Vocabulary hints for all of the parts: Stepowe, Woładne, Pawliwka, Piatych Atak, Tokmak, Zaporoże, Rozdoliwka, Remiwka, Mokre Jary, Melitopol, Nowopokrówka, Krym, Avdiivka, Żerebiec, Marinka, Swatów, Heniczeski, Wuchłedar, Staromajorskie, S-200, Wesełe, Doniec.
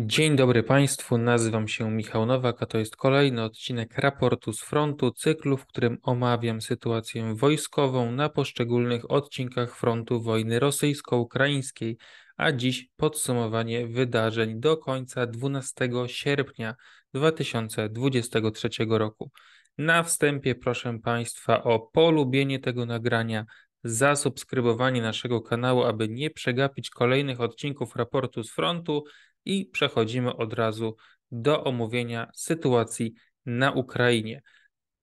Dzień dobry Państwu, nazywam się Michał Nowak, a to jest kolejny odcinek raportu z frontu, cyklu, w którym omawiam sytuację wojskową na poszczególnych odcinkach frontu wojny rosyjsko-ukraińskiej, a dziś podsumowanie wydarzeń do końca 12 sierpnia 2023 roku. Na wstępie proszę Państwa o polubienie tego nagrania, zasubskrybowanie naszego kanału, aby nie przegapić kolejnych odcinków raportu z frontu, i przechodzimy od razu do omówienia sytuacji na Ukrainie.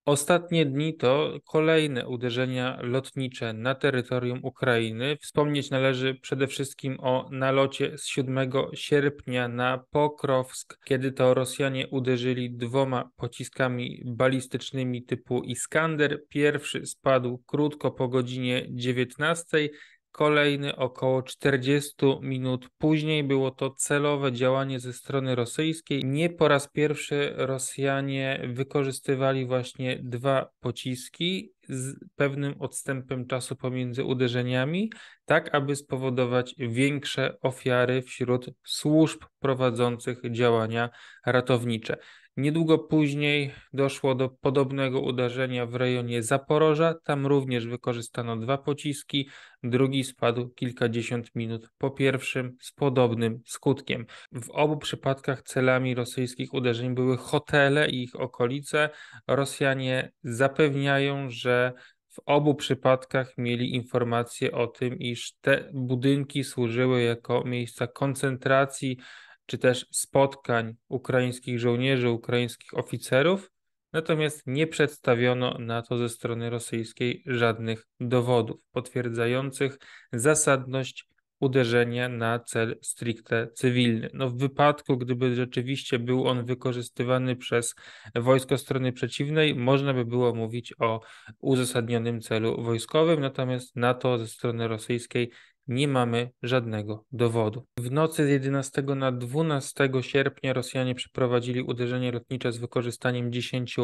Ostatnie dni to kolejne uderzenia lotnicze na terytorium Ukrainy. Wspomnieć należy przede wszystkim o nalocie z 7 sierpnia na Pokrowsk, kiedy to Rosjanie uderzyli 2 pociskami balistycznymi typu Iskander. Pierwszy spadł krótko po godzinie 19:00. Kolejny około 40 minut później. Było to celowe działanie ze strony rosyjskiej. Nie po raz pierwszy Rosjanie wykorzystywali właśnie 2 pociski z pewnym odstępem czasu pomiędzy uderzeniami, tak aby spowodować większe ofiary wśród służb prowadzących działania ratownicze. Niedługo później doszło do podobnego uderzenia w rejonie Zaporoża. Tam również wykorzystano 2 pociski. Drugi spadł kilkadziesiąt minut po pierwszym z podobnym skutkiem. W obu przypadkach celami rosyjskich uderzeń były hotele i ich okolice. Rosjanie zapewniają, że w obu przypadkach mieli informacje o tym, iż te budynki służyły jako miejsca koncentracji czy też spotkań ukraińskich żołnierzy, ukraińskich oficerów, natomiast nie przedstawiono na to ze strony rosyjskiej żadnych dowodów potwierdzających zasadność uderzenia na cel stricte cywilny. No w wypadku, gdyby rzeczywiście był on wykorzystywany przez wojsko strony przeciwnej, można by było mówić o uzasadnionym celu wojskowym, natomiast na to ze strony rosyjskiej nie mamy żadnego dowodu. W nocy z 11 na 12 sierpnia Rosjanie przeprowadzili uderzenie lotnicze z wykorzystaniem 10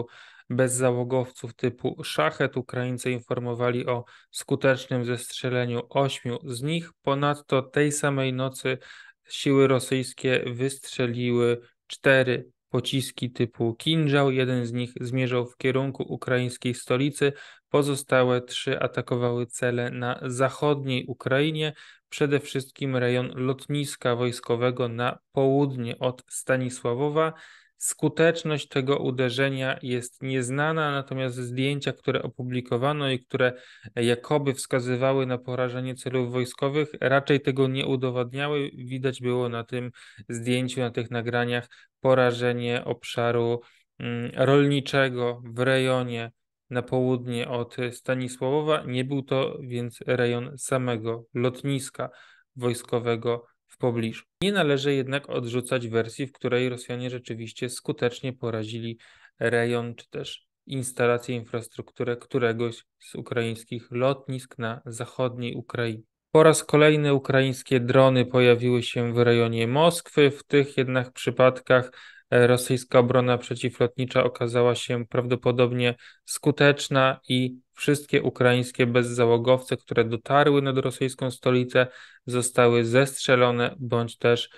bezzałogowców typu Shahed. Ukraińcy informowali o skutecznym zestrzeleniu 8 z nich. Ponadto tej samej nocy siły rosyjskie wystrzeliły 4 pociski typu Kinżał, jeden z nich zmierzał w kierunku ukraińskiej stolicy, pozostałe 3 atakowały cele na zachodniej Ukrainie, przede wszystkim rejon lotniska wojskowego na południe od Stanisławowa. Skuteczność tego uderzenia jest nieznana, natomiast zdjęcia, które opublikowano i które jakoby wskazywały na porażenie celów wojskowych, raczej tego nie udowadniały. Widać było na tym zdjęciu, na tych nagraniach porażenie obszaru rolniczego w rejonie na południe od Stanisławowa. Nie był to więc rejon samego lotniska wojskowego w pobliżu. Nie należy jednak odrzucać wersji, w której Rosjanie rzeczywiście skutecznie porazili rejon czy też instalację, infrastrukturę któregoś z ukraińskich lotnisk na zachodniej Ukrainie. Po raz kolejny ukraińskie drony pojawiły się w rejonie Moskwy. W tych jednak przypadkach rosyjska obrona przeciwlotnicza okazała się prawdopodobnie skuteczna i wszystkie ukraińskie bezzałogowce, które dotarły nad rosyjską stolicę, zostały zestrzelone bądź też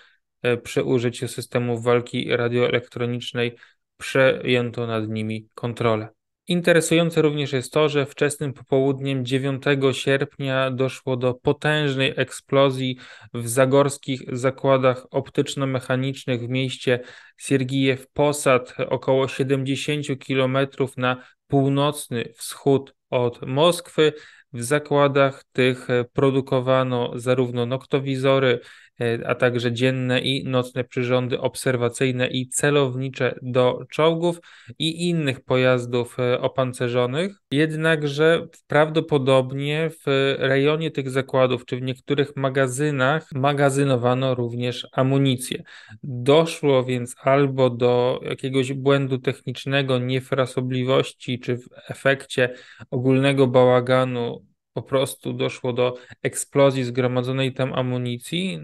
przy użyciu systemów walki radioelektronicznej przejęto nad nimi kontrolę. Interesujące również jest to, że wczesnym popołudniem 9 sierpnia doszło do potężnej eksplozji w zagorskich zakładach optyczno-mechanicznych w mieście Siergijew-Posad, około 70 km na północny wschód od Moskwy. W zakładach tych produkowano zarówno noktowizory, a także dzienne i nocne przyrządy obserwacyjne i celownicze do czołgów i innych pojazdów opancerzonych. Jednakże prawdopodobnie w rejonie tych zakładów, czy w niektórych magazynach, magazynowano również amunicję. Doszło więc albo do jakiegoś błędu technicznego, niefrasobliwości, czy w efekcie ogólnego bałaganu po prostu doszło do eksplozji zgromadzonej tam amunicji.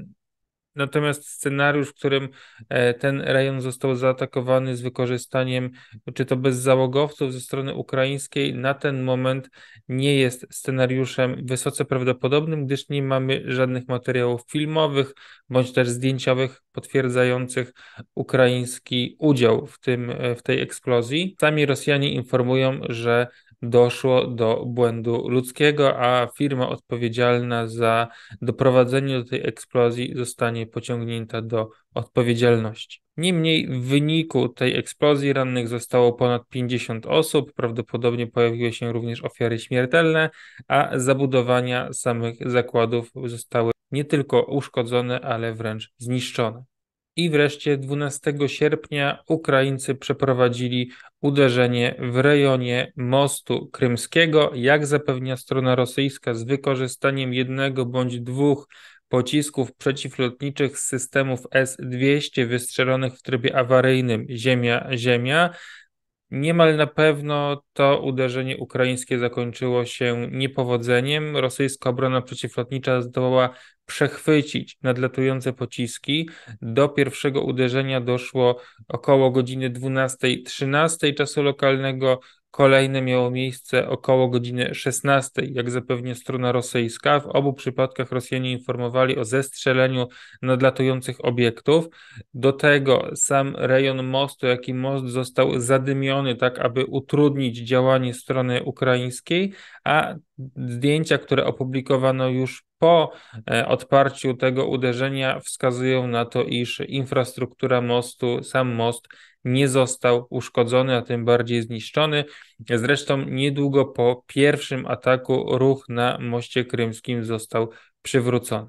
Natomiast scenariusz, w którym ten rejon został zaatakowany z wykorzystaniem, czy to bezzałogowców ze strony ukraińskiej, na ten moment nie jest scenariuszem wysoce prawdopodobnym, gdyż nie mamy żadnych materiałów filmowych bądź też zdjęciowych potwierdzających ukraiński udział w tej eksplozji. Sami Rosjanie informują, że doszło do błędu ludzkiego, a firma odpowiedzialna za doprowadzenie do tej eksplozji zostanie pociągnięta do odpowiedzialności. Niemniej w wyniku tej eksplozji rannych zostało ponad 50 osób, prawdopodobnie pojawiły się również ofiary śmiertelne, a zabudowania samych zakładów zostały nie tylko uszkodzone, ale wręcz zniszczone. I wreszcie 12 sierpnia Ukraińcy przeprowadzili uderzenie w rejonie Mostu Krymskiego, jak zapewnia strona rosyjska, z wykorzystaniem jednego bądź dwóch pocisków przeciwlotniczych z systemów S-200 wystrzelonych w trybie awaryjnym ziemia-ziemia. Niemal na pewno to uderzenie ukraińskie zakończyło się niepowodzeniem. Rosyjska obrona przeciwlotnicza zdołała przechwycić nadlatujące pociski. Do pierwszego uderzenia doszło około godziny 12:13 czasu lokalnego. Kolejne miało miejsce około godziny 16:00, jak zapewnia strona rosyjska. W obu przypadkach Rosjanie informowali o zestrzeleniu nadlatujących obiektów. Do tego sam rejon mostu, jak i most został zadymiony, tak aby utrudnić działanie strony ukraińskiej, a zdjęcia, które opublikowano już po odparciu tego uderzenia, wskazują na to, iż infrastruktura mostu, sam most nie został uszkodzony, a tym bardziej zniszczony. Zresztą niedługo po pierwszym ataku ruch na Moście Krymskim został przywrócony.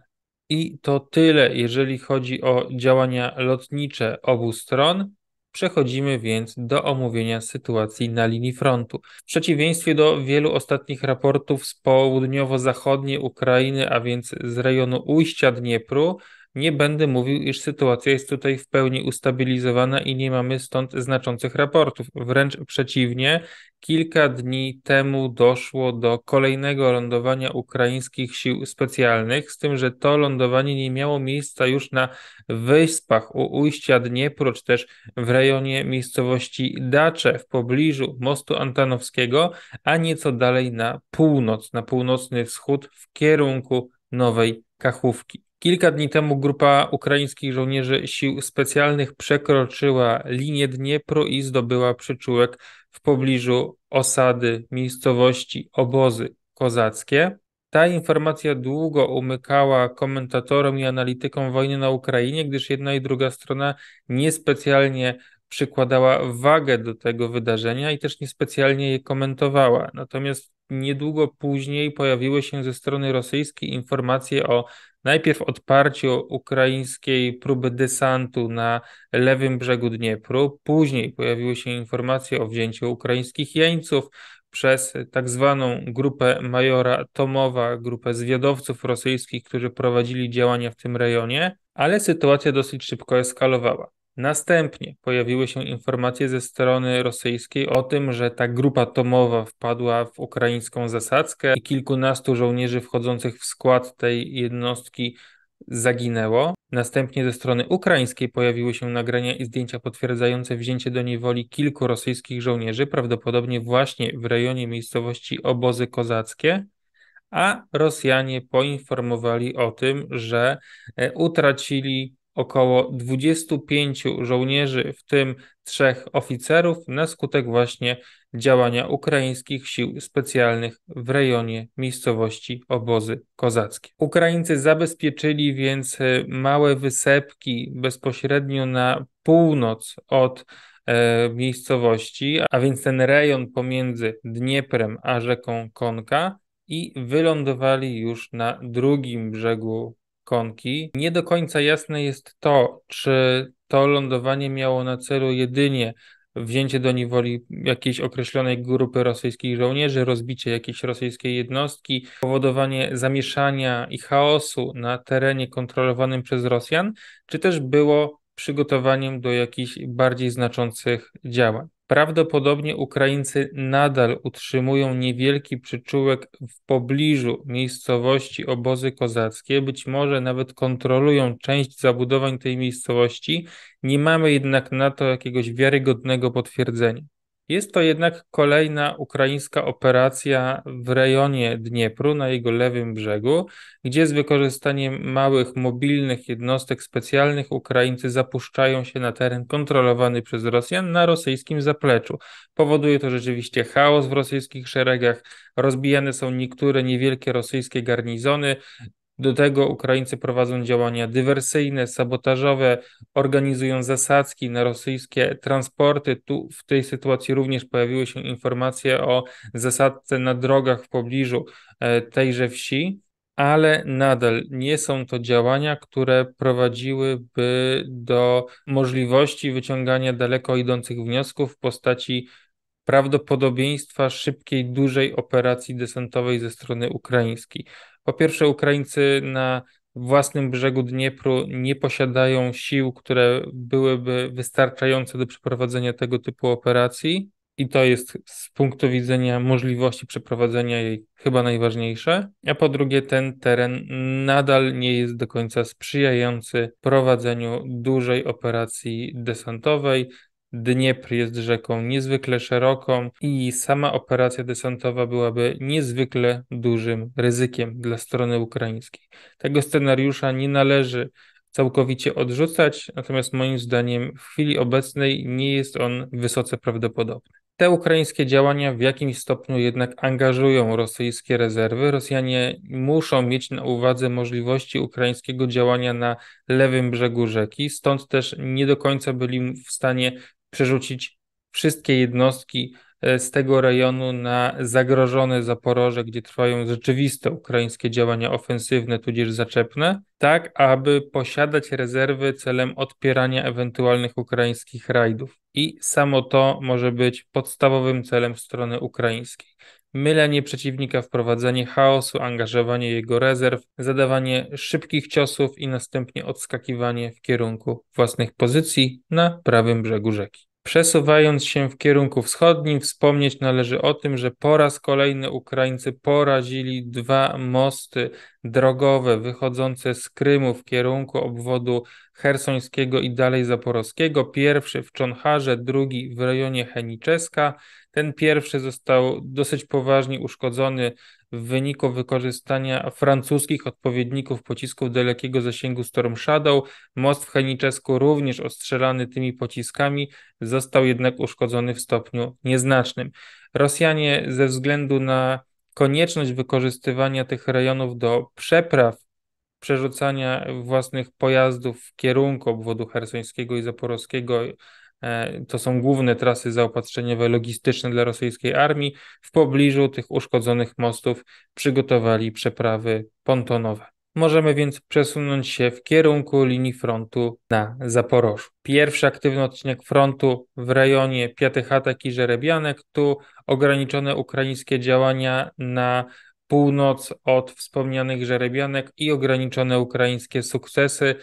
I to tyle, jeżeli chodzi o działania lotnicze obu stron. Przechodzimy więc do omówienia sytuacji na linii frontu. W przeciwieństwie do wielu ostatnich raportów z południowo-zachodniej Ukrainy, a więc z rejonu ujścia Dniepru, nie będę mówił, iż sytuacja jest tutaj w pełni ustabilizowana i nie mamy stąd znaczących raportów. Wręcz przeciwnie, kilka dni temu doszło do kolejnego lądowania ukraińskich sił specjalnych, z tym, że to lądowanie nie miało miejsca już na wyspach u ujścia Dniepru, czy też w rejonie miejscowości Dacze w pobliżu mostu Antanowskiego, a nieco dalej na północ, na północny wschód w kierunku Nowej Kachówki. Kilka dni temu grupa ukraińskich żołnierzy sił specjalnych przekroczyła linię Dniepru i zdobyła przyczółek w pobliżu osady miejscowości Obozy Kozackie. Ta informacja długo umykała komentatorom i analitykom wojny na Ukrainie, gdyż jedna i druga strona niespecjalnie przykładała wagę do tego wydarzenia i też niespecjalnie je komentowała. Natomiast niedługo później pojawiły się ze strony rosyjskiej informacje o najpierw odparciu ukraińskiej próby desantu na lewym brzegu Dniepru, później pojawiły się informacje o wzięciu ukraińskich jeńców przez tak zwaną grupę majora Tomowa, grupę zwiadowców rosyjskich, którzy prowadzili działania w tym rejonie, ale sytuacja dosyć szybko eskalowała. Następnie pojawiły się informacje ze strony rosyjskiej o tym, że ta grupa Tomowa wpadła w ukraińską zasadzkę i kilkunastu żołnierzy wchodzących w skład tej jednostki zaginęło. Następnie ze strony ukraińskiej pojawiły się nagrania i zdjęcia potwierdzające wzięcie do niewoli kilku rosyjskich żołnierzy, prawdopodobnie właśnie w rejonie miejscowości Obozy Kozackie. A Rosjanie poinformowali o tym, że utracili około 25 żołnierzy, w tym 3 oficerów, na skutek właśnie działania ukraińskich sił specjalnych w rejonie miejscowości Obozy Kozackie. Ukraińcy zabezpieczyli więc małe wysepki bezpośrednio na północ od miejscowości, a więc ten rejon pomiędzy Dnieprem a rzeką Konka, i wylądowali już na drugim brzegu Konki. Nie do końca jasne jest to, czy to lądowanie miało na celu jedynie wzięcie do niewoli jakiejś określonej grupy rosyjskich żołnierzy, rozbicie jakiejś rosyjskiej jednostki, powodowanie zamieszania i chaosu na terenie kontrolowanym przez Rosjan, czy też było przygotowaniem do jakichś bardziej znaczących działań. Prawdopodobnie Ukraińcy nadal utrzymują niewielki przyczółek w pobliżu miejscowości obozy kozackie, być może nawet kontrolują część zabudowań tej miejscowości, nie mamy jednak na to jakiegoś wiarygodnego potwierdzenia. Jest to jednak kolejna ukraińska operacja w rejonie Dniepru, na jego lewym brzegu, gdzie z wykorzystaniem małych, mobilnych jednostek specjalnych Ukraińcy zapuszczają się na teren kontrolowany przez Rosjan na rosyjskim zapleczu. Powoduje to rzeczywiście chaos w rosyjskich szeregach, rozbijane są niektóre niewielkie rosyjskie garnizony. Do tego Ukraińcy prowadzą działania dywersyjne, sabotażowe, organizują zasadzki na rosyjskie transporty. Tu w tej sytuacji również pojawiły się informacje o zasadce na drogach w pobliżu tejże wsi, ale nadal nie są to działania, które prowadziłyby do możliwości wyciągania daleko idących wniosków w postaci prawdopodobieństwa szybkiej, dużej operacji desantowej ze strony ukraińskiej. Po pierwsze, Ukraińcy na własnym brzegu Dniepru nie posiadają sił, które byłyby wystarczające do przeprowadzenia tego typu operacji i to jest z punktu widzenia możliwości przeprowadzenia jej chyba najważniejsze, a po drugie ten teren nadal nie jest do końca sprzyjający prowadzeniu dużej operacji desantowej. Dniepr jest rzeką niezwykle szeroką i sama operacja desantowa byłaby niezwykle dużym ryzykiem dla strony ukraińskiej. Tego scenariusza nie należy całkowicie odrzucać, natomiast moim zdaniem w chwili obecnej nie jest on wysoce prawdopodobny. Te ukraińskie działania w jakimś stopniu jednak angażują rosyjskie rezerwy. Rosjanie muszą mieć na uwadze możliwości ukraińskiego działania na lewym brzegu rzeki, stąd też nie do końca byli w stanie przerzucić wszystkie jednostki z tego rejonu na zagrożone Zaporoże, gdzie trwają rzeczywiste ukraińskie działania ofensywne, tudzież zaczepne, tak aby posiadać rezerwy celem odpierania ewentualnych ukraińskich rajdów. I samo to może być podstawowym celem strony ukraińskiej. Mylenie przeciwnika, wprowadzenie chaosu, angażowanie jego rezerw, zadawanie szybkich ciosów i następnie odskakiwanie w kierunku własnych pozycji na prawym brzegu rzeki. Przesuwając się w kierunku wschodnim, wspomnieć należy o tym, że po raz kolejny Ukraińcy porazili dwa mosty drogowe wychodzące z Krymu w kierunku obwodu hersońskiego i dalej zaporowskiego. Pierwszy w Czönharze, drugi w rejonie Heniczeska. Ten pierwszy został dosyć poważnie uszkodzony w wyniku wykorzystania francuskich odpowiedników pocisków dalekiego zasięgu Storm Shadow. Most w Heniczesku, również ostrzelany tymi pociskami, został jednak uszkodzony w stopniu nieznacznym. Rosjanie ze względu na konieczność wykorzystywania tych rejonów do przepraw, przerzucania własnych pojazdów w kierunku obwodu hersońskiego i zaporowskiego, to są główne trasy zaopatrzeniowe, logistyczne dla rosyjskiej armii, w pobliżu tych uszkodzonych mostów przygotowali przeprawy pontonowe. Możemy więc przesunąć się w kierunku linii frontu na Zaporożu. Pierwszy aktywny odcinek frontu w rejonie Piatych Atak i Żerebianek, tu ograniczone ukraińskie działania na północ od wspomnianych Żerebianek i ograniczone ukraińskie sukcesy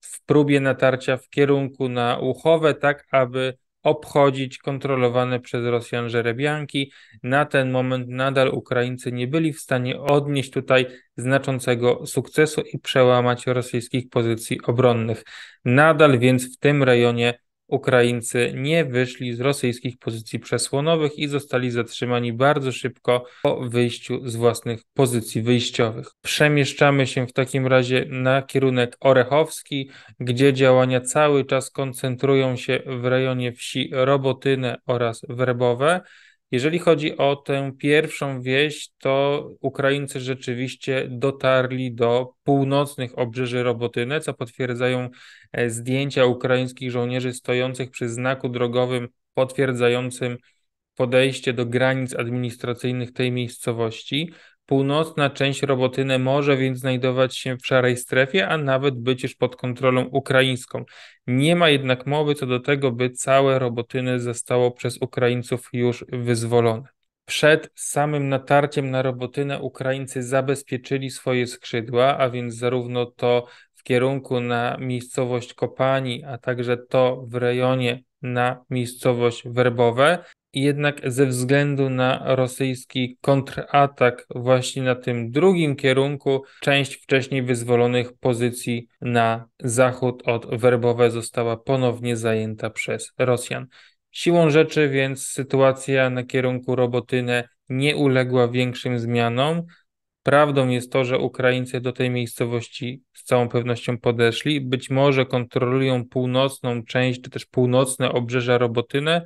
w próbie natarcia w kierunku na Łuchowę, tak aby obchodzić kontrolowane przez Rosjan Żerebianki. Na ten moment nadal Ukraińcy nie byli w stanie odnieść tutaj znaczącego sukcesu i przełamać rosyjskich pozycji obronnych. Nadal więc w tym rejonie Ukraińcy nie wyszli z rosyjskich pozycji przesłonowych i zostali zatrzymani bardzo szybko po wyjściu z własnych pozycji wyjściowych. Przemieszczamy się w takim razie na kierunek orechowski, gdzie działania cały czas koncentrują się w rejonie wsi Robotyne oraz Werbowe. Jeżeli chodzi o tę pierwszą wieś, to Ukraińcy rzeczywiście dotarli do północnych obrzeży Robotyne, co potwierdzają zdjęcia ukraińskich żołnierzy stojących przy znaku drogowym potwierdzającym podejście do granic administracyjnych tej miejscowości. Północna część Robotyne może więc znajdować się w szarej strefie, a nawet być już pod kontrolą ukraińską. Nie ma jednak mowy co do tego, by całe Robotyne zostało przez Ukraińców już wyzwolone. Przed samym natarciem na Robotynę Ukraińcy zabezpieczyli swoje skrzydła, a więc zarówno to w kierunku na miejscowość Kopani, a także to w rejonie na miejscowość Werbowe. Jednak ze względu na rosyjski kontratak właśnie na tym drugim kierunku część wcześniej wyzwolonych pozycji na zachód od Werbowe została ponownie zajęta przez Rosjan. Siłą rzeczy więc sytuacja na kierunku Robotyne nie uległa większym zmianom. Prawdą jest to, że Ukraińcy do tej miejscowości z całą pewnością podeszli. Być może kontrolują północną część czy też północne obrzeża Robotyne,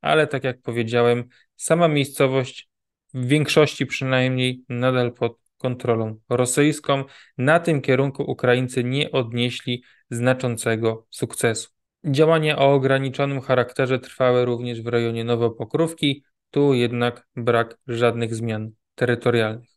ale tak jak powiedziałem, sama miejscowość w większości przynajmniej nadal pod kontrolą rosyjską. Na tym kierunku Ukraińcy nie odnieśli znaczącego sukcesu. Działania o ograniczonym charakterze trwały również w rejonie Nowopokrówki, tu jednak brak żadnych zmian terytorialnych.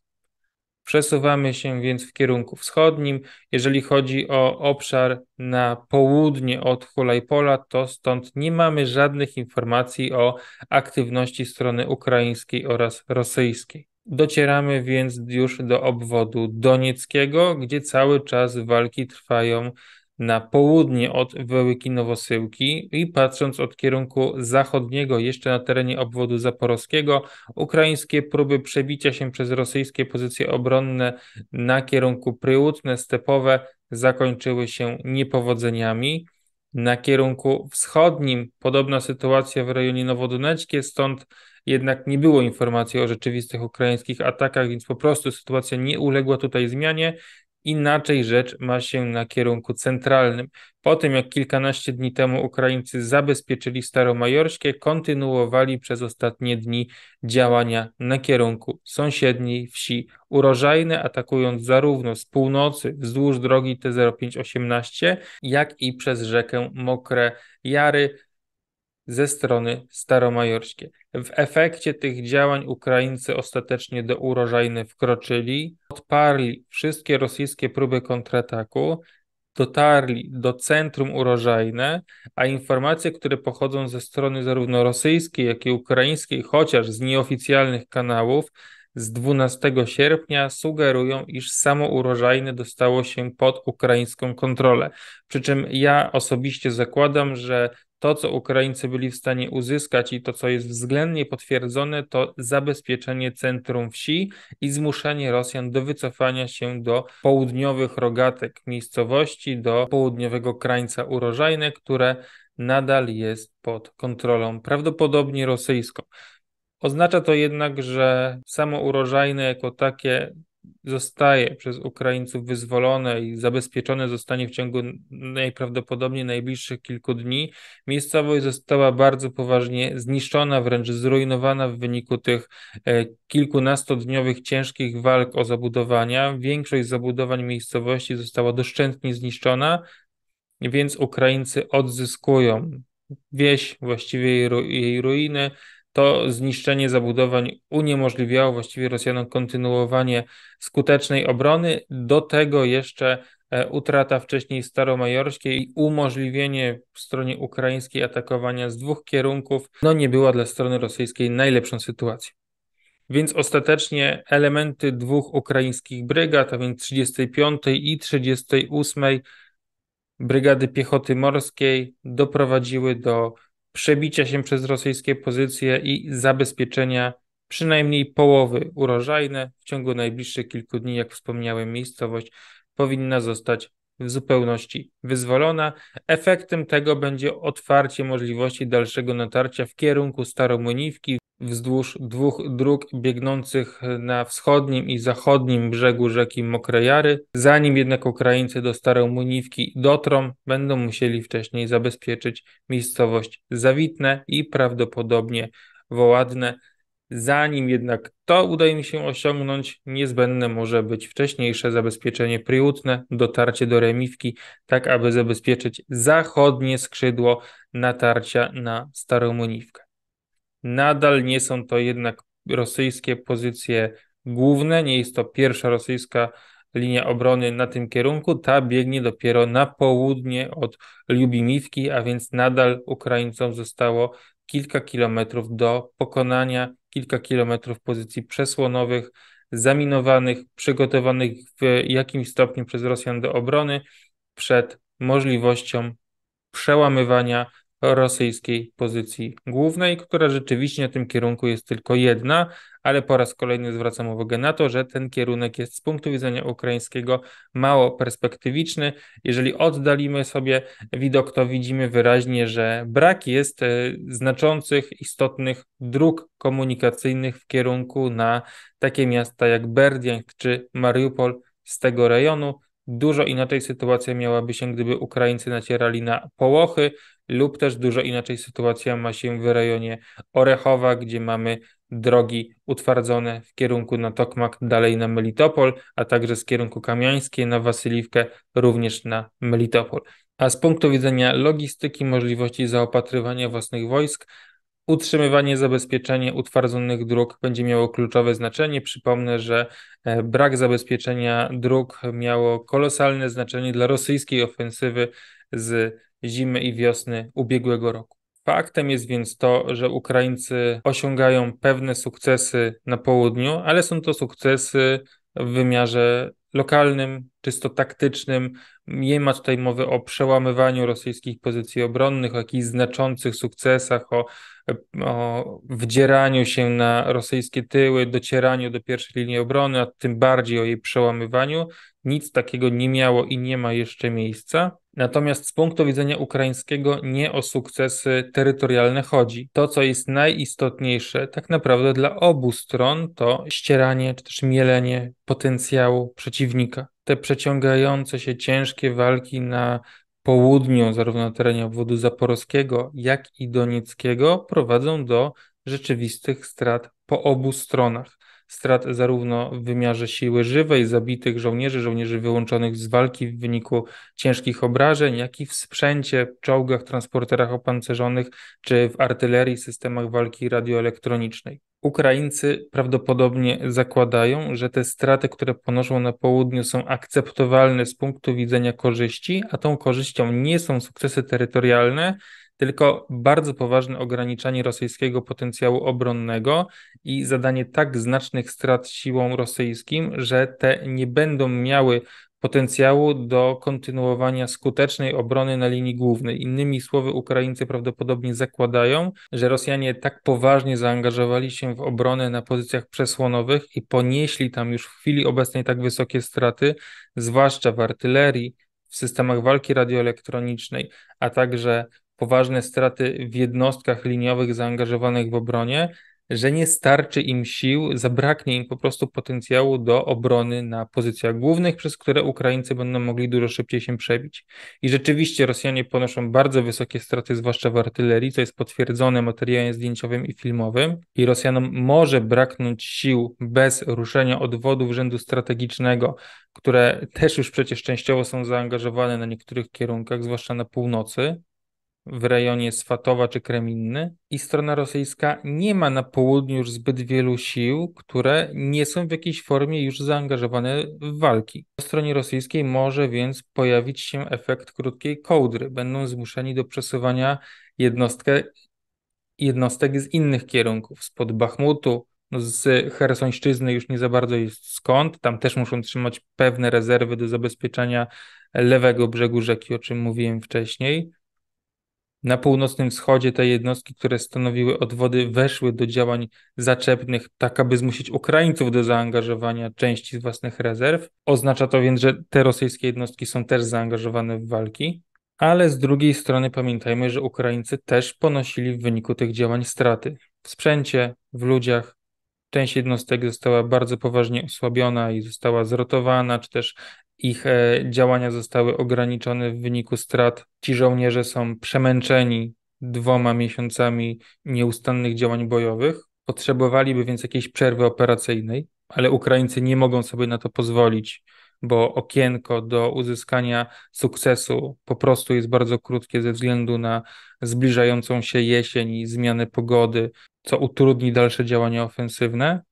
Przesuwamy się więc w kierunku wschodnim. Jeżeli chodzi o obszar na południe od Hulajpola, to stąd nie mamy żadnych informacji o aktywności strony ukraińskiej oraz rosyjskiej. Docieramy więc już do obwodu donieckiego, gdzie cały czas walki trwają na południe od Wełyki Nowosyłki i patrząc od kierunku zachodniego jeszcze na terenie obwodu zaporowskiego, ukraińskie próby przebicia się przez rosyjskie pozycje obronne na kierunku Pryłutne, Stepowe zakończyły się niepowodzeniami. Na kierunku wschodnim podobna sytuacja w rejonie Nowodoneckie, stąd jednak nie było informacji o rzeczywistych ukraińskich atakach, więc po prostu sytuacja nie uległa tutaj zmianie. Inaczej rzecz ma się na kierunku centralnym. Po tym jak kilkanaście dni temu Ukraińcy zabezpieczyli Staromajorskie, kontynuowali przez ostatnie dni działania na kierunku sąsiedniej wsi Urożajne, atakując zarówno z północy wzdłuż drogi T-0518, jak i przez rzekę Mokre Jary ze strony Staromajorskiej. W efekcie tych działań Ukraińcy ostatecznie do Urożajne wkroczyli, odparli wszystkie rosyjskie próby kontrataku, dotarli do centrum Urożajne, a informacje, które pochodzą ze strony zarówno rosyjskiej, jak i ukraińskiej, chociaż z nieoficjalnych kanałów, z 12 sierpnia sugerują, iż samo Urożajne dostało się pod ukraińską kontrolę. Przy czym ja osobiście zakładam, że to, co Ukraińcy byli w stanie uzyskać i to, co jest względnie potwierdzone, to zabezpieczenie centrum wsi i zmuszenie Rosjan do wycofania się do południowych rogatek miejscowości, do południowego krańca Urożajne, które nadal jest pod kontrolą prawdopodobnie rosyjską. Oznacza to jednak, że samo Urożajne jako takie zostaje przez Ukraińców wyzwolone i zabezpieczone zostanie w ciągu najprawdopodobniej najbliższych kilku dni. Miejscowość została bardzo poważnie zniszczona, wręcz zrujnowana w wyniku tych kilkunastodniowych ciężkich walk o zabudowania. Większość zabudowań miejscowości została doszczętnie zniszczona, więc Ukraińcy odzyskują wieś, właściwie jej ruiny. To zniszczenie zabudowań uniemożliwiało właściwie Rosjanom kontynuowanie skutecznej obrony. Do tego jeszcze utrata wcześniej Staromajorskiej i umożliwienie stronie ukraińskiej atakowania z dwóch kierunków nie była dla strony rosyjskiej najlepszą sytuacją. Więc ostatecznie elementy dwóch ukraińskich brygad, a więc 35. i 38. Brygady Piechoty Morskiej doprowadziły do przebicia się przez rosyjskie pozycje i zabezpieczenia przynajmniej połowy Urożajne. W ciągu najbliższych kilku dni, jak wspomniałem, miejscowość powinna zostać w zupełności wyzwolona. Efektem tego będzie otwarcie możliwości dalszego natarcia w kierunku Staromłynówki wzdłuż dwóch dróg biegnących na wschodnim i zachodnim brzegu rzeki Mokre Jary. Zanim jednak Ukraińcy do Staromłynówki dotrą, będą musieli wcześniej zabezpieczyć miejscowość Zawitne i prawdopodobnie Woładne. Zanim jednak to uda mi się osiągnąć, niezbędne może być wcześniejsze zabezpieczenie Pryłutne, dotarcie do Remiwki, tak aby zabezpieczyć zachodnie skrzydło natarcia na Staromłynówkę. Nadal nie są to jednak rosyjskie pozycje główne, nie jest to pierwsza rosyjska linia obrony na tym kierunku, ta biegnie dopiero na południe od Liubimówki, a więc nadal Ukraińcom zostało kilka kilometrów do pokonania, kilka kilometrów pozycji przesłonowych, zaminowanych, przygotowanych w jakimś stopniu przez Rosjan do obrony przed możliwością przełamywania rosyjskiej pozycji głównej, która rzeczywiście na tym kierunku jest tylko jedna, ale po raz kolejny zwracam uwagę na to, że ten kierunek jest z punktu widzenia ukraińskiego mało perspektywiczny. Jeżeli oddalimy sobie widok, to widzimy wyraźnie, że brak jest znaczących, istotnych dróg komunikacyjnych w kierunku na takie miasta jak Berdiańsk czy Mariupol z tego rejonu. Dużo inaczej sytuacja miałaby się, gdyby Ukraińcy nacierali na Połochy, lub też dużo inaczej sytuacja ma się w rejonie Orechowa, gdzie mamy drogi utwardzone w kierunku na Tokmak, dalej na Melitopol, a także z kierunku Kamiańskiej na Wasyliwkę, również na Melitopol. A z punktu widzenia logistyki, możliwości zaopatrywania własnych wojsk, utrzymywanie, zabezpieczenie utwardzonych dróg będzie miało kluczowe znaczenie. Przypomnę, że brak zabezpieczenia dróg miało kolosalne znaczenie dla rosyjskiej ofensywy z zimy i wiosny ubiegłego roku. Faktem jest więc to, że Ukraińcy osiągają pewne sukcesy na południu, ale są to sukcesy w wymiarze lokalnym, czysto taktycznym. Nie ma tutaj mowy o przełamywaniu rosyjskich pozycji obronnych, o jakichś znaczących sukcesach, o wdzieraniu się na rosyjskie tyły, docieraniu do pierwszej linii obrony, a tym bardziej o jej przełamywaniu. Nic takiego nie miało i nie ma jeszcze miejsca. Natomiast z punktu widzenia ukraińskiego nie o sukcesy terytorialne chodzi. To, co jest najistotniejsze tak naprawdę dla obu stron, to ścieranie czy też mielenie potencjału przeciwnika. Te przeciągające się ciężkie walki na południu, zarówno na terenie obwodu zaporowskiego, jak i donieckiego, prowadzą do rzeczywistych strat po obu stronach. Strat zarówno w wymiarze siły żywej, zabitych żołnierzy, żołnierzy wyłączonych z walki w wyniku ciężkich obrażeń, jak i w sprzęcie, czołgach, transporterach opancerzonych, czy w artylerii, systemach walki radioelektronicznej. Ukraińcy prawdopodobnie zakładają, że te straty, które ponoszą na południu, są akceptowalne z punktu widzenia korzyści, a tą korzyścią nie są sukcesy terytorialne, tylko bardzo poważne ograniczanie rosyjskiego potencjału obronnego i zadanie tak znacznych strat siłom rosyjskim, że te nie będą miały potencjału do kontynuowania skutecznej obrony na linii głównej. Innymi słowy, Ukraińcy prawdopodobnie zakładają, że Rosjanie tak poważnie zaangażowali się w obronę na pozycjach przesłonowych i ponieśli tam już w chwili obecnej tak wysokie straty, zwłaszcza w artylerii, w systemach walki radioelektronicznej, a także poważne straty w jednostkach liniowych zaangażowanych w obronie, że nie starczy im sił, zabraknie im po prostu potencjału do obrony na pozycjach głównych, przez które Ukraińcy będą mogli dużo szybciej się przebić. I rzeczywiście Rosjanie ponoszą bardzo wysokie straty, zwłaszcza w artylerii, co jest potwierdzone materiałem zdjęciowym i filmowym. I Rosjanom może braknąć sił bez ruszenia odwodów rzędu strategicznego, które też już przecież częściowo są zaangażowane na niektórych kierunkach, zwłaszcza na północy, w rejonie Swatowa czy Kreminny, i strona rosyjska nie ma na południu już zbyt wielu sił, które nie są w jakiejś formie już zaangażowane w walki. Po stronie rosyjskiej może więc pojawić się efekt krótkiej kołdry. Będą zmuszeni do przesuwania jednostek z innych kierunków, spod Bachmutu, z Chersońszczyzny już nie za bardzo jest skąd, tam też muszą trzymać pewne rezerwy do zabezpieczenia lewego brzegu rzeki, o czym mówiłem wcześniej. Na północnym wschodzie te jednostki, które stanowiły odwody, weszły do działań zaczepnych, tak aby zmusić Ukraińców do zaangażowania części własnych rezerw. Oznacza to więc, że te rosyjskie jednostki są też zaangażowane w walki. Ale z drugiej strony pamiętajmy, że Ukraińcy też ponosili w wyniku tych działań straty. W sprzęcie, w ludziach. Część jednostek została bardzo poważnie osłabiona i została zrotowana, czy też ich działania zostały ograniczone w wyniku strat. Ci żołnierze są przemęczeni 2 miesiącami nieustannych działań bojowych. Potrzebowaliby więc jakiejś przerwy operacyjnej, ale Ukraińcy nie mogą sobie na to pozwolić, bo okienko do uzyskania sukcesu po prostu jest bardzo krótkie ze względu na zbliżającą się jesień i zmianę pogody, co utrudni dalsze działania ofensywne.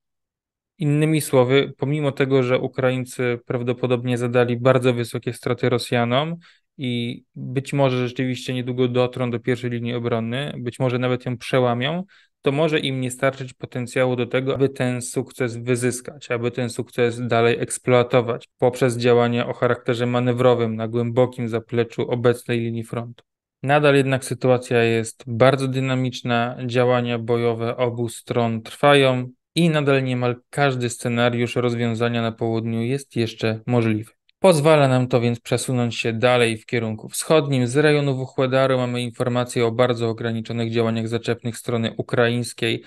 Innymi słowy, pomimo tego, że Ukraińcy prawdopodobnie zadali bardzo wysokie straty Rosjanom i być może rzeczywiście niedługo dotrą do pierwszej linii obrony, być może nawet ją przełamią, to może im nie starczyć potencjału do tego, aby ten sukces wyzyskać, aby ten sukces dalej eksploatować poprzez działania o charakterze manewrowym na głębokim zapleczu obecnej linii frontu. Nadal jednak sytuacja jest bardzo dynamiczna, działania bojowe obu stron trwają i nadal niemal każdy scenariusz rozwiązania na południu jest jeszcze możliwy. Pozwala nam to więc przesunąć się dalej w kierunku wschodnim. Z rejonu Wuchłedaru mamy informacje o bardzo ograniczonych działaniach zaczepnych strony ukraińskiej,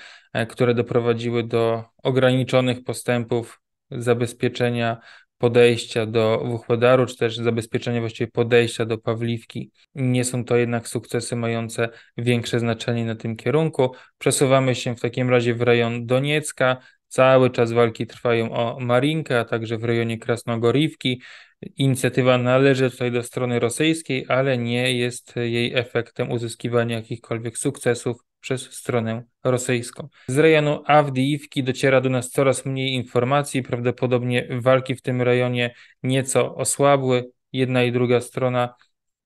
które doprowadziły do ograniczonych postępów zabezpieczenia podejścia do Wuchłedaru, czy też zabezpieczenia właściwie podejścia do Pawliwki. Nie są to jednak sukcesy mające większe znaczenie na tym kierunku. Przesuwamy się w takim razie w rejon Doniecka. Cały czas walki trwają o Marinkę, a także w rejonie Krasnogorivki. Inicjatywa należy tutaj do strony rosyjskiej, ale nie jest jej efektem uzyskiwania jakichkolwiek sukcesów przez stronę rosyjską. Z rejonu Avdiivki dociera do nas coraz mniej informacji. Prawdopodobnie walki w tym rejonie nieco osłabły. Jedna i druga strona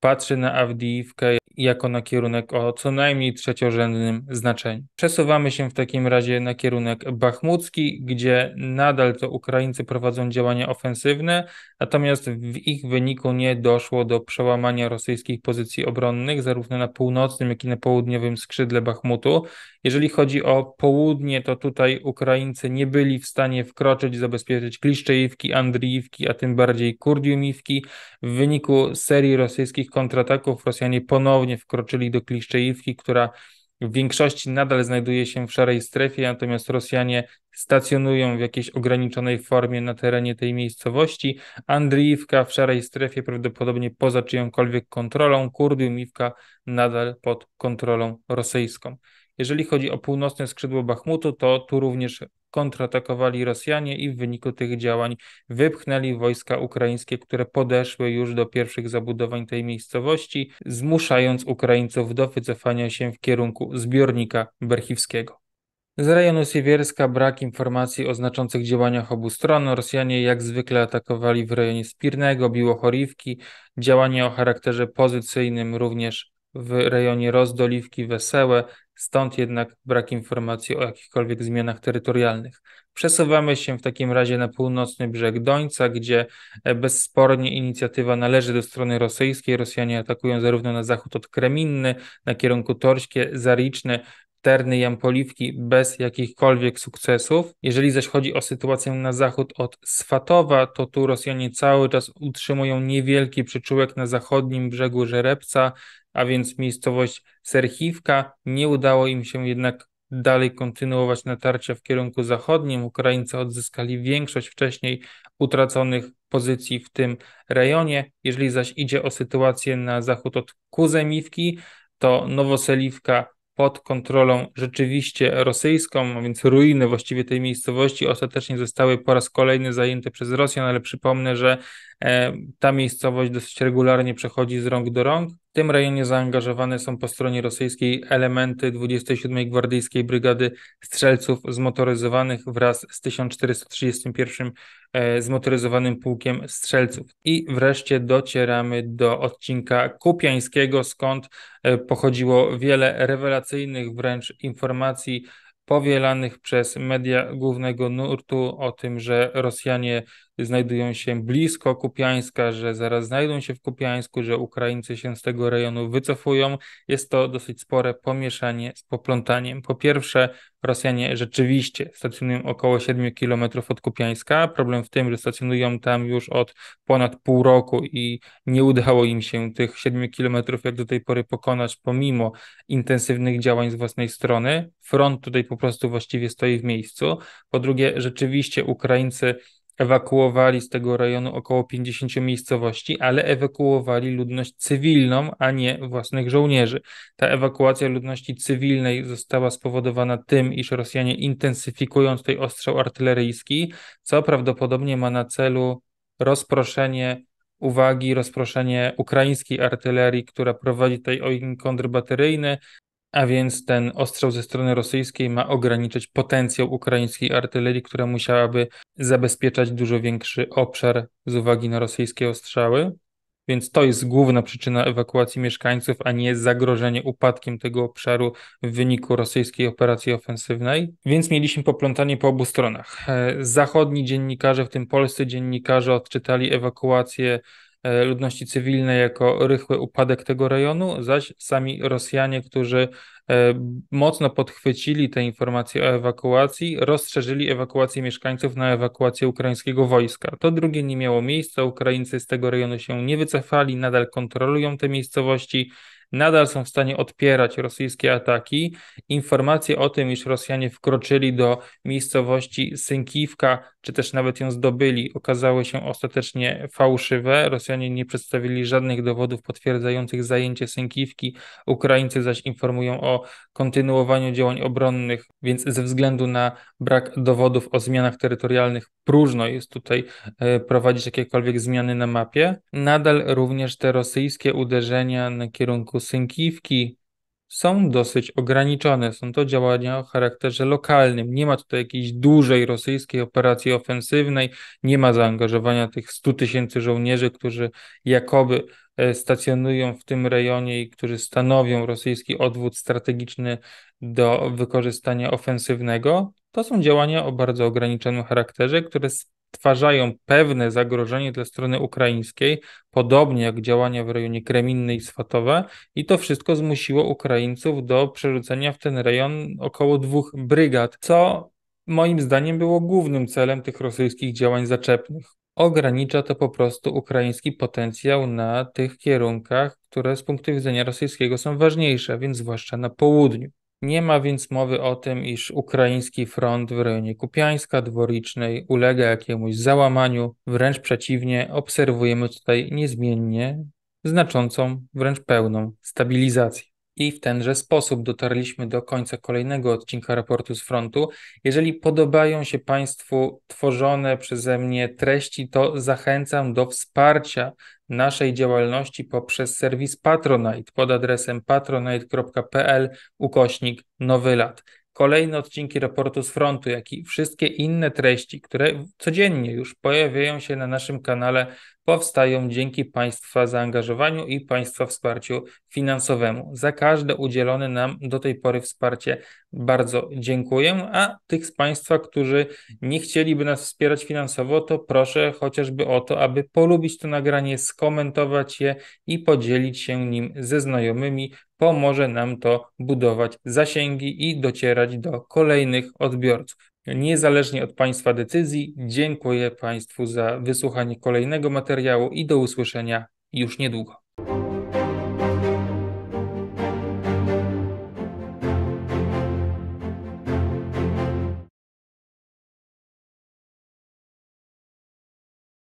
patrzy na Avdiivkę jako na kierunek o co najmniej trzeciorzędnym znaczeniu. Przesuwamy się w takim razie na kierunek bachmucki, gdzie nadal to Ukraińcy prowadzą działania ofensywne, natomiast w ich wyniku nie doszło do przełamania rosyjskich pozycji obronnych, zarówno na północnym, jak i na południowym skrzydle Bachmutu. Jeżeli chodzi o południe, to tutaj Ukraińcy nie byli w stanie wkroczyć, zabezpieczyć Kliszczejówki, Andriiwki, a tym bardziej Kurdiumiwki. W wyniku serii rosyjskich kontrataków Rosjanie ponownie wkroczyli do Kliszczejówki, która w większości nadal znajduje się w szarej strefie, natomiast Rosjanie stacjonują w jakiejś ograniczonej formie na terenie tej miejscowości. Andriiwka w szarej strefie, prawdopodobnie poza czyjąkolwiek kontrolą, Kurdiumiwka nadal pod kontrolą rosyjską. Jeżeli chodzi o północne skrzydło Bachmutu, to tu również kontratakowali Rosjanie i w wyniku tych działań wypchnęli wojska ukraińskie, które podeszły już do pierwszych zabudowań tej miejscowości, zmuszając Ukraińców do wycofania się w kierunku zbiornika Berchiwskiego. Z rejonu Siewierska brak informacji o znaczących działaniach obu stron. Rosjanie jak zwykle atakowali w rejonie Spirnego, Biłochorivki, działania o charakterze pozycyjnym również w rejonie Rozdoliwki, Wesełe, stąd jednak brak informacji o jakichkolwiek zmianach terytorialnych. Przesuwamy się w takim razie na północny brzeg Dońca, gdzie bezspornie inicjatywa należy do strony rosyjskiej. Rosjanie atakują zarówno na zachód od Kreminny, na kierunku Torśkie, Zariczny, Terny, Jampoliwki bez jakichkolwiek sukcesów. Jeżeli zaś chodzi o sytuację na zachód od Swatowa, to tu Rosjanie cały czas utrzymują niewielki przyczółek na zachodnim brzegu Żerebca, a więc miejscowość Serchiwka. Nie udało im się jednak dalej kontynuować natarcia w kierunku zachodnim. Ukraińcy odzyskali większość wcześniej utraconych pozycji w tym rejonie. Jeżeli zaś idzie o sytuację na zachód od Kuzemiwki, to Nowosyliwka pod kontrolą rzeczywiście rosyjską, a więc ruiny właściwie tej miejscowości ostatecznie zostały po raz kolejny zajęte przez Rosjan, ale przypomnę, że ta miejscowość dosyć regularnie przechodzi z rąk do rąk. W tym rejonie zaangażowane są po stronie rosyjskiej elementy 27. Gwardyjskiej Brygady Strzelców Zmotoryzowanych wraz z 1431 Zmotoryzowanym Pułkiem Strzelców. I wreszcie docieramy do odcinka kupiańskiego, skąd pochodziło wiele rewelacyjnych wręcz informacji powielanych przez media głównego nurtu o tym, że Rosjanie znajdują się blisko Kupiańska, że zaraz znajdą się w Kupiańsku, że Ukraińcy się z tego rejonu wycofują. Jest to dosyć spore pomieszanie z poplątaniem. Po pierwsze, Rosjanie rzeczywiście stacjonują około 7 km od Kupiańska. Problem w tym, że stacjonują tam już od ponad pół roku i nie udało im się tych 7 km jak do tej pory pokonać, pomimo intensywnych działań z własnej strony. Front tutaj po prostu właściwie stoi w miejscu. Po drugie, rzeczywiście Ukraińcy ewakuowali z tego rejonu około 50 miejscowości, ale ewakuowali ludność cywilną, a nie własnych żołnierzy. Ta ewakuacja ludności cywilnej została spowodowana tym, iż Rosjanie intensyfikują tutaj ostrzał artyleryjski, co prawdopodobnie ma na celu rozproszenie uwagi, rozproszenie ukraińskiej artylerii, która prowadzi tutaj ogień kontrbateryjny, a więc ten ostrzał ze strony rosyjskiej ma ograniczyć potencjał ukraińskiej artylerii, która musiałaby zabezpieczać dużo większy obszar z uwagi na rosyjskie ostrzały. Więc to jest główna przyczyna ewakuacji mieszkańców, a nie zagrożenie upadkiem tego obszaru w wyniku rosyjskiej operacji ofensywnej. Więc mieliśmy poplątanie po obu stronach. Zachodni dziennikarze, w tym polscy dziennikarze, odczytali ewakuację ludności cywilnej jako rychły upadek tego rejonu, zaś sami Rosjanie, którzy mocno podchwycili te informacje o ewakuacji, rozszerzyli ewakuację mieszkańców na ewakuację ukraińskiego wojska. To drugie nie miało miejsca, Ukraińcy z tego rejonu się nie wycofali, nadal kontrolują te miejscowości, nadal są w stanie odpierać rosyjskie ataki. Informacje o tym, iż Rosjanie wkroczyli do miejscowości Synkiwka, czy też nawet ją zdobyli, okazały się ostatecznie fałszywe. Rosjanie nie przedstawili żadnych dowodów potwierdzających zajęcie Synkiwki. Ukraińcy zaś informują o kontynuowaniu działań obronnych, więc ze względu na brak dowodów o zmianach terytorialnych próżno jest tutaj prowadzić jakiekolwiek zmiany na mapie. Nadal również te rosyjskie uderzenia na kierunku Synkiwki są dosyć ograniczone. Są to działania o charakterze lokalnym. Nie ma tutaj jakiejś dużej rosyjskiej operacji ofensywnej, nie ma zaangażowania tych 100 tysięcy żołnierzy, którzy jakoby stacjonują w tym rejonie i którzy stanowią rosyjski odwód strategiczny do wykorzystania ofensywnego. To są działania o bardzo ograniczonym charakterze, które stwarzają pewne zagrożenie dla strony ukraińskiej, podobnie jak działania w rejonie Kreminny i Swatowe, i to wszystko zmusiło Ukraińców do przerzucenia w ten rejon około 2 brygad, co moim zdaniem było głównym celem tych rosyjskich działań zaczepnych. Ogranicza to po prostu ukraiński potencjał na tych kierunkach, które z punktu widzenia rosyjskiego są ważniejsze, więc zwłaszcza na południu. Nie ma więc mowy o tym, iż ukraiński front w rejonie Kupiańska, Dworicznej ulega jakiemuś załamaniu. Wręcz przeciwnie, obserwujemy tutaj niezmiennie znaczącą, wręcz pełną stabilizację. I w tenże sposób dotarliśmy do końca kolejnego odcinka raportu z frontu. Jeżeli podobają się Państwu tworzone przeze mnie treści, to zachęcam do wsparcia naszej działalności poprzez serwis Patronite pod adresem patronite.pl/nowylat. Kolejne odcinki raportu z frontu, jak i wszystkie inne treści, które codziennie już pojawiają się na naszym kanale, powstają dzięki Państwa zaangażowaniu i Państwa wsparciu finansowemu. Za każde udzielone nam do tej pory wsparcie bardzo dziękuję, a tych z Państwa, którzy nie chcieliby nas wspierać finansowo, to proszę chociażby o to, aby polubić to nagranie, skomentować je i podzielić się nim ze znajomymi. Pomoże nam to budować zasięgi i docierać do kolejnych odbiorców. Niezależnie od Państwa decyzji, dziękuję Państwu za wysłuchanie kolejnego materiału i do usłyszenia już niedługo.